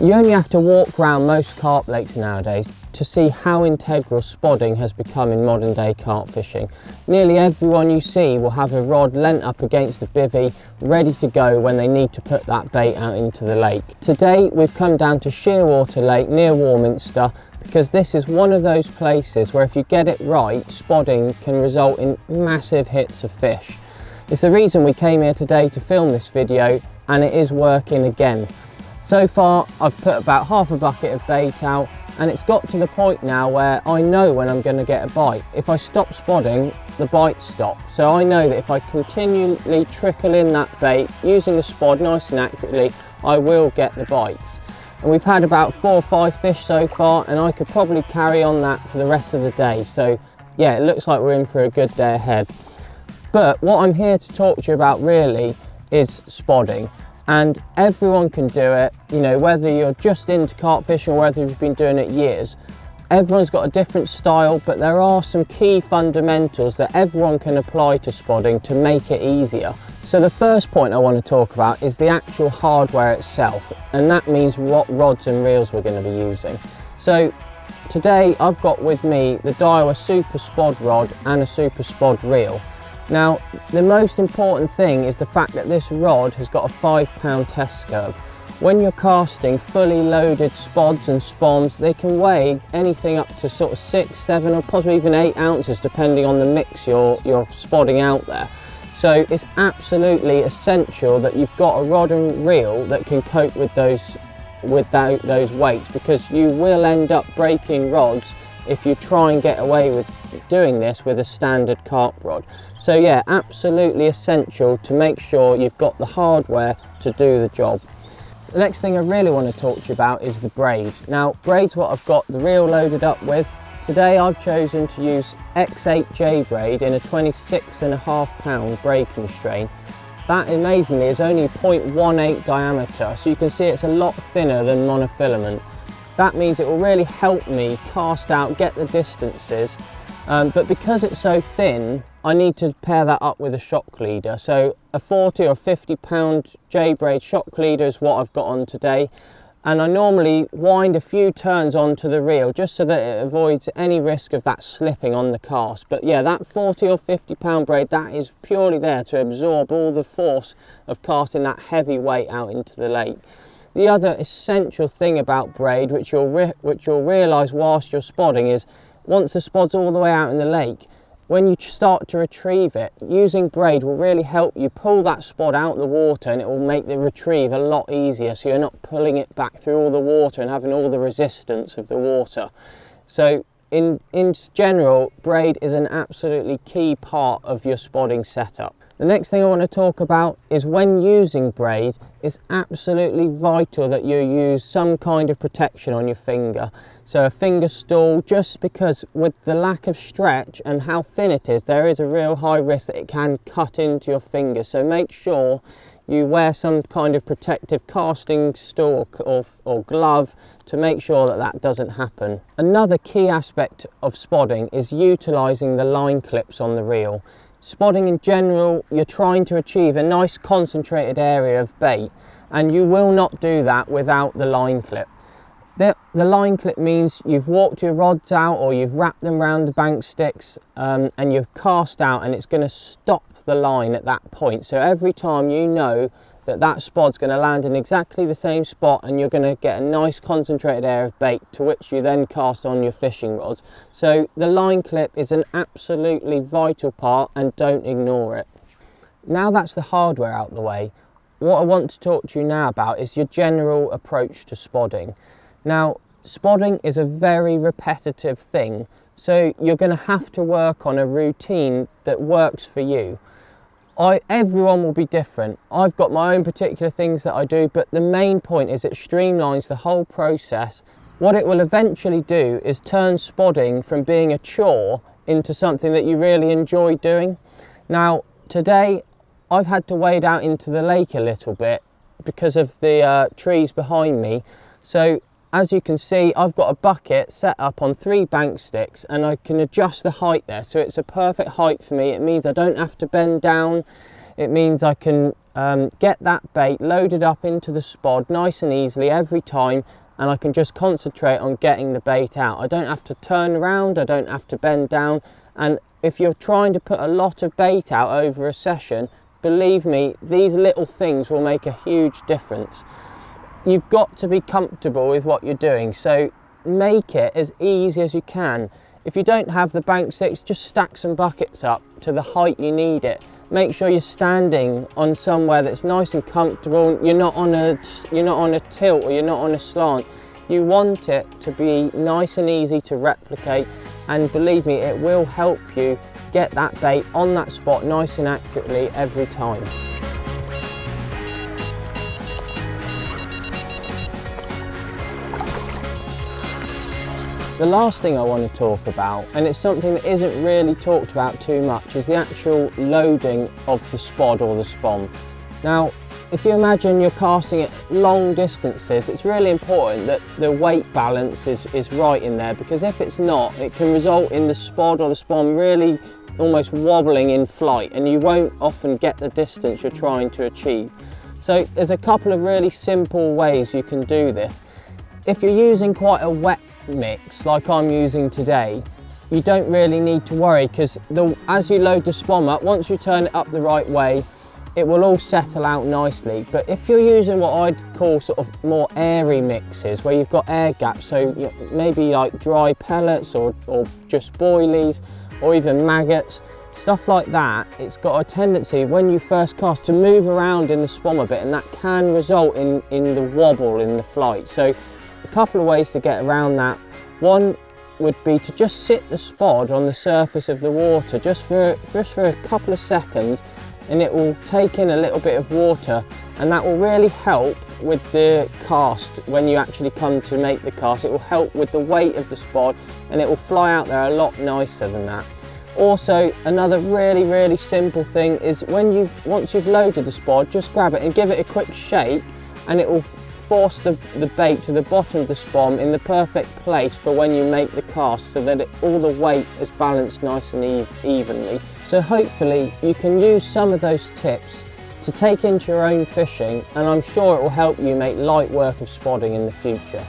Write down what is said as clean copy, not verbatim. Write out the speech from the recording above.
You only have to walk around most carp lakes nowadays to see how integral spodding has become in modern day carp fishing. Nearly everyone you see will have a rod lent up against the bivvy, ready to go when they need to put that bait out into the lake. Today we've come down to Shearwater Lake near Warminster, because this is one of those places where if you get it right, spodding can result in massive hits of fish. It's the reason we came here today to film this video, and it is working again. So far I've put about half a bucket of bait out, and it's got to the point now where I know when I'm going to get a bite. If I stop spodding, the bites stop. So I know that if I continually trickle in that bait using the spod nice and accurately, I will get the bites. And we've had about 4 or 5 fish so far, and I could probably carry on that for the rest of the day. So yeah, it looks like we're in for a good day ahead. But what I'm here to talk to you about really is spodding. And everyone can do it, you know, whether you're just into carp fishing or whether you've been doing it years. Everyone's got a different style, but there are some key fundamentals that everyone can apply to spodding to make it easier. So the first point I want to talk about is the actual hardware itself, and that means what rods and reels we're going to be using. So today I've got with me the Daiwa Super Spod Rod and a Super Spod Reel. Now, the most important thing is the fact that this rod has got a 5-pound test curve. When you're casting fully loaded spods and spawns, they can weigh anything up to sort of 6, 7 or possibly even 8 ounces, depending on the mix you're spodding out there. So it's absolutely essential that you've got a rod and reel that can cope with those weights, because you will end up breaking rods if you try and get away with doing this with a standard carp rod. So yeah, absolutely essential to make sure you've got the hardware to do the job. The next thing I really want to talk to you about is the braid. Now, braid's what I've got the reel loaded up with. Today I've chosen to use X8 J-Braid in a 26.5-pound breaking strain. That amazingly is only 0.18 diameter, so you can see it's a lot thinner than monofilament. That means it will really help me cast out, get the distances, but because it's so thin, I need to pair that up with a shock leader. So a 40 or 50 pound J-Braid shock leader is what I've got on today. And I normally wind a few turns onto the reel just so that it avoids any risk of that slipping on the cast. But yeah, that 40 or 50 pound braid, that is purely there to absorb all the force of casting that heavy weight out into the lake. The other essential thing about braid, which you'll realise whilst you're spodding, is once the spod's all the way out in the lake, when you start to retrieve it, using braid will really help you pull that spod out of the water, and it will make the retrieve a lot easier, so you're not pulling it back through all the water and having all the resistance of the water. So in general, braid is an absolutely key part of your spodding setup. The next thing I want to talk about is when using braid, it's absolutely vital that you use some kind of protection on your finger. So a finger stool, just because with the lack of stretch and how thin it is, there is a real high risk that it can cut into your finger. So make sure you wear some kind of protective casting stool or glove to make sure that that doesn't happen. Another key aspect of spodding is utilising the line clips on the reel. Spodding in general, you're trying to achieve a nice concentrated area of bait, and you will not do that without the line clip. The line clip means you've walked your rods out or you've wrapped them around the bank sticks and you've cast out, and it's going to stop the line at that point. So every time you know that that spod's going to land in exactly the same spot, and you're going to get a nice concentrated area of bait to which you then cast on your fishing rods. So the line clip is an absolutely vital part, and don't ignore it. Now that's the hardware out of the way, what I want to talk to you now about is your general approach to spodding. Now, spodding is a very repetitive thing, so you're going to have to work on a routine that works for you. Everyone will be different. I've got my own particular things that I do, but the main point is it streamlines the whole process. What it will eventually do is turn spodding from being a chore into something that you really enjoy doing. Now, today I've had to wade out into the lake a little bit because of the trees behind me. So as you can see, I've got a bucket set up on 3 bank sticks, and I can adjust the height there, so it's a perfect height for me. It means I don't have to bend down. It means I can get that bait loaded up into the spod nice and easily every time, and I can just concentrate on getting the bait out. I don't have to turn around, I don't have to bend down. And if you're trying to put a lot of bait out over a session, believe me, these little things will make a huge difference. You've got to be comfortable with what you're doing, so make it as easy as you can. If you don't have the bank six, just stack some buckets up to the height you need it. Make sure you're standing on somewhere that's nice and comfortable. You're not on a tilt, or you're not on a slant. You want it to be nice and easy to replicate, and believe me, it will help you get that bait on that spot nice and accurately every time. The last thing I want to talk about, and it's something that isn't really talked about too much, is the actual loading of the spod or the spom. Now, if you imagine you're casting at long distances, it's really important that the weight balance is right in there, because if it's not, it can result in the spod or the spom really almost wobbling in flight, and you won't often get the distance you're trying to achieve. So there's a couple of really simple ways you can do this. If you're using quite a wet mix like I'm using today, you don't really need to worry, because as you load the spom up, once you turn it up the right way, it will all settle out nicely. But if you're using what I'd call sort of more airy mixes, where you've got air gaps, so maybe like dry pellets or just boilies or even maggots, stuff like that, it's got a tendency when you first cast to move around in the spom a bit, and that can result in the wobble in the flight. So a couple of ways to get around that. One would be to just sit the spod on the surface of the water just for a couple of seconds, and it will take in a little bit of water, and that will really help with the cast. When you actually come to make the cast, it will help with the weight of the spod, and it will fly out there a lot nicer than that. Also, another really simple thing is once you've loaded the spod, just grab it and give it a quick shake, and it will force the bait to the bottom of the spom in the perfect place for when you make the cast, so that all the weight is balanced nice and evenly. So hopefully you can use some of those tips to take into your own fishing, and I'm sure it will help you make light work of spotting in the future.